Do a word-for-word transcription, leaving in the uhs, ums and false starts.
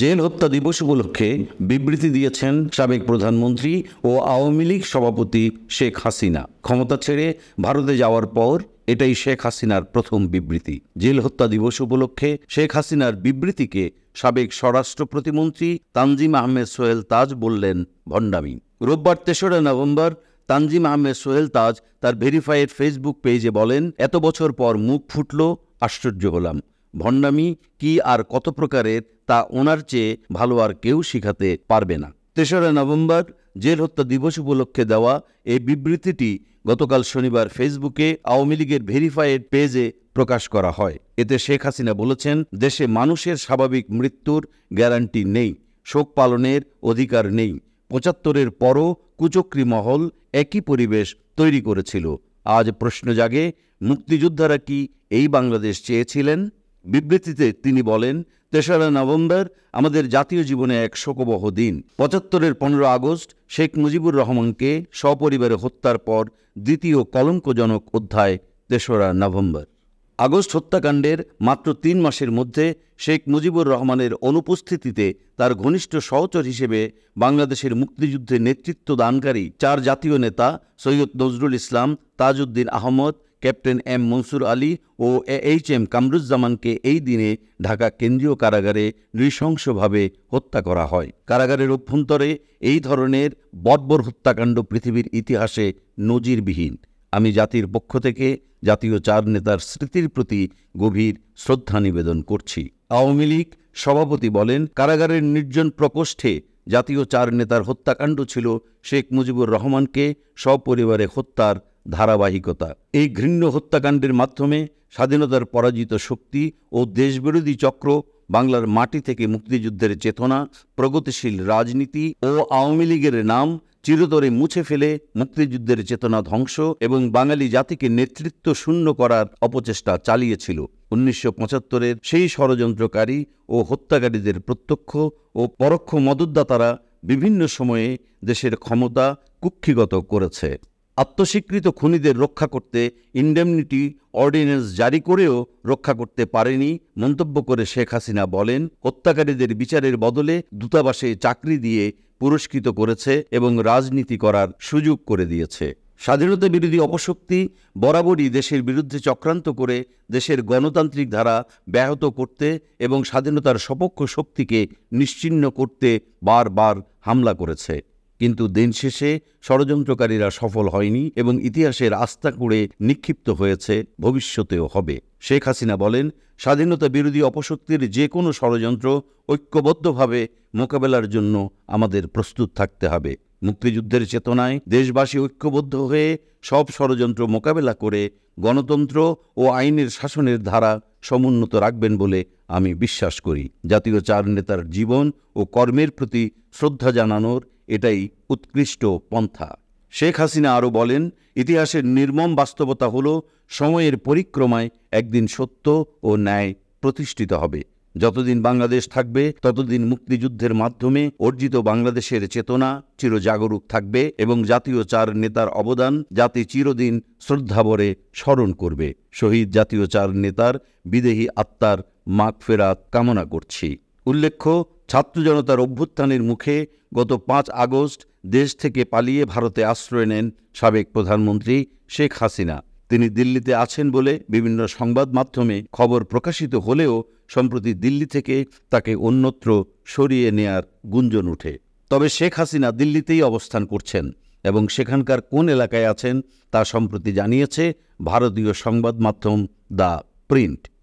Jail हत्या दिवस उपलक्षे বিবৃতি দিয়েছেন সাবেক প্রধানমন্ত্রী ও আওয়ামী লীগ সভাপতি শেখ হাসিনা। ক্ষমতা ছেড়ে ভারতে যাওয়ার পর এটাই শেখ হাসিনার প্রথম বিবৃতি। জেল হত্যা দিবস উপলক্ষে শেখ হাসিনার বিবৃতিকে সাবেক স্বরাষ্ট্র প্রতিমন্ত্রী তানজিম আহমেদ সোহেল তাজ বললেন ভণ্ডামি। রোববার তেসরা নভেম্বর তানজিম আহমেদ সোহেল তাজ তার ভেরিফাইড ফেসবুক পেজে বলেন, এত বছর পর মুখ ফুটল, আশ্চর্য হলাম। ভণ্ডামি কি আর কত প্রকারের তা ওনার চেয়ে ভালো আর কেউ শিখাতে পারবে না। তেসরা নভেম্বর জেল হত্যা দিবস উপলক্ষে দেওয়া এই বিবৃতিটি গতকাল শনিবার ফেসবুকে আওয়ামী লীগের ভেরিফাইড পেজে প্রকাশ করা হয়। এতে শেখ হাসিনা বলেছেন, দেশে মানুষের স্বাভাবিক মৃত্যুর গ্যারান্টি নেই, শোক পালনের অধিকার নেই। পঁচাত্তরের পরও কুচক্রী মহল একই পরিবেশ তৈরি করেছিল। আজ প্রশ্ন জাগে, মুক্তিযোদ্ধারা কি এই বাংলাদেশ চেয়েছিলেন? বিবৃতিতে তিনি বলেন, তেসরা নভেম্বর আমাদের জাতীয় জীবনে এক শোকবহ দিন। পঁচাত্তরের পনেরো আগস্ট শেখ মুজিবুর রহমানকে সপরিবারে হত্যার পর দ্বিতীয় কলঙ্কজনক অধ্যায় তেসরা নভেম্বর। আগস্ট হত্যাকাণ্ডের মাত্র তিন মাসের মধ্যে শেখ মুজিবুর রহমানের অনুপস্থিতিতে তার ঘনিষ্ঠ সহচর হিসেবে বাংলাদেশের মুক্তিযুদ্ধে নেতৃত্ব দানকারী চার জাতীয় নেতা সৈয়দ নজরুল ইসলাম, তাজউদ্দিন আহমদ, ক্যাপ্টেন এম মনসুর আলী ও এইচ এম কামরুজ্জামানকে এই দিনে ঢাকা কেন্দ্রীয় কারাগারে নৃশংসভাবে হত্যা করা হয়। কারাগারের অভ্যন্তরে এই ধরনের বর্বর হত্যাকাণ্ড পৃথিবীর ইতিহাসে নজিরবিহীন। আমি জাতির পক্ষ থেকে জাতীয় চার নেতার স্মৃতির প্রতি গভীর শ্রদ্ধা নিবেদন করছি। আওয়ামী লীগ সভাপতি বলেন, কারাগারের নির্জন প্রকোষ্ঠে জাতীয় চার নেতার হত্যাকাণ্ড ছিল শেখ মুজিবুর রহমানকে সপরিবারে হত্যার ধারাবাহিকতা। এই ঘৃণ্য হত্যাকাণ্ডের মাধ্যমে স্বাধীনতার পরাজিত শক্তি ও দেশবিরোধী চক্র বাংলার মাটি থেকে মুক্তিযুদ্ধের চেতনা, প্রগতিশীল রাজনীতি ও আওয়ামী লীগের নাম চিরতরে মুছে ফেলে মুক্তিযুদ্ধের চেতনা ধ্বংস এবং বাঙালি জাতিকে নেতৃত্ব শূন্য করার অপচেষ্টা চালিয়েছিল। উনিশশো পঁচাত্তরের সেই ষড়যন্ত্রকারী ও হত্যাকারীদের প্রত্যক্ষ ও পরোক্ষ মদতদাতারা বিভিন্ন সময়ে দেশের ক্ষমতা কুক্ষিগত করেছে। আত্মস্বীকৃত খুনিদের রক্ষা করতে ইনডেমনিটি অর্ডিন্যান্স জারি করেও রক্ষা করতে পারেনি মন্তব্য করে শেখ হাসিনা বলেন, হত্যাকারীদের বিচারের বদলে দূতাবাসে চাকরি দিয়ে পুরস্কৃত করেছে এবং রাজনীতি করার সুযোগ করে দিয়েছে। স্বাধীনতা বিরোধী অপশক্তি বরাবরই দেশের বিরুদ্ধে চক্রান্ত করে দেশের গণতান্ত্রিক ধারা ব্যাহত করতে এবং স্বাধীনতার সপক্ষ শক্তিকে নিশ্চিহ্ন করতে বারবার হামলা করেছে। কিন্তু দিন শেষে ষড়যন্ত্রকারীরা সফল হয়নি এবং ইতিহাসের আস্থা কুড়ে নিক্ষিপ্ত হয়েছে, ভবিষ্যতেও হবে। শেখ হাসিনা বলেন, স্বাধীনতা বিরোধী অপশক্তির যে কোনো ষড়যন্ত্র ঐক্যবদ্ধভাবে মোকাবেলার জন্য আমাদের প্রস্তুত থাকতে হবে। মুক্তিযুদ্ধের চেতনায় দেশবাসী ঐক্যবদ্ধ হয়ে সব ষড়যন্ত্র মোকাবেলা করে গণতন্ত্র ও আইনের শাসনের ধারা সমুন্নত রাখবেন বলে আমি বিশ্বাস করি। জাতীয় চার নেতার জীবন ও কর্মের প্রতি শ্রদ্ধা জানানোর এটাই উৎকৃষ্ট পন্থা। শেখ হাসিনা আরও বলেন, ইতিহাসের নির্মম বাস্তবতা হল সময়ের পরিক্রমায় একদিন সত্য ও ন্যায় প্রতিষ্ঠিত হবে। যতদিন বাংলাদেশ থাকবে ততদিন মুক্তিযুদ্ধের মাধ্যমে অর্জিত বাংলাদেশের চেতনা চিরজাগরুক থাকবে এবং জাতীয় চার নেতার অবদান জাতি চিরদিন শ্রদ্ধাভরে স্মরণ করবে। শহীদ জাতীয় চার নেতার বিদেহী আত্মার মাগফিরাত কামনা করছি। উল্লেখ্য, ছাত্র জনতার অভ্যুত্থানের মুখে গত পাঁচ আগস্ট দেশ থেকে পালিয়ে ভারতে আশ্রয় নেন সাবেক প্রধানমন্ত্রী শেখ হাসিনা। তিনি দিল্লিতে আছেন বলে বিভিন্ন সংবাদ মাধ্যমে খবর প্রকাশিত হলেও সম্প্রতি দিল্লি থেকে তাকে অন্যত্র সরিয়ে নেয়ার গুঞ্জন উঠে। তবে শেখ হাসিনা দিল্লিতেই অবস্থান করছেন এবং সেখানকার কোন এলাকায় আছেন তা সম্প্রতি জানিয়েছে ভারতীয় সংবাদ মাধ্যম দ্য প্রিন্ট।